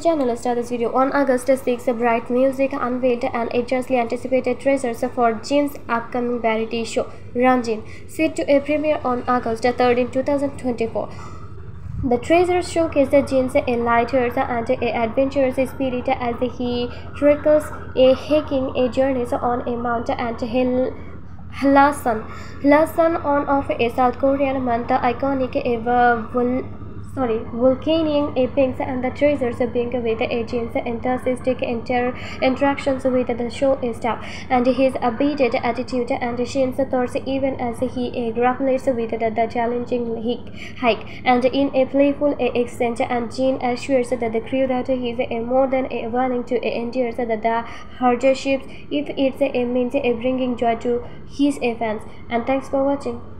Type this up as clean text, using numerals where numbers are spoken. Channel start this video on August 6th. Bright Music unveiled an anxiously anticipated teaser for Jin's upcoming variety show Run Jin, set to a premiere on August 13, 2024. The teaser showcases Jin's lighthearted and adventurous spirit as he treks a journey on a mountain and hill. Hallasan, on of a South Korean manta iconic volcanic epics, and the teasers being with Jin's enthusiastic interactions with the show staff and his upbeat attitude and Shin's thoughts even as he grapples with the challenging hike. And in a playful exchange, and Jin assures the crew that he is more than willing to endure the hardships if it means bringing joy to his fans. And thanks for watching.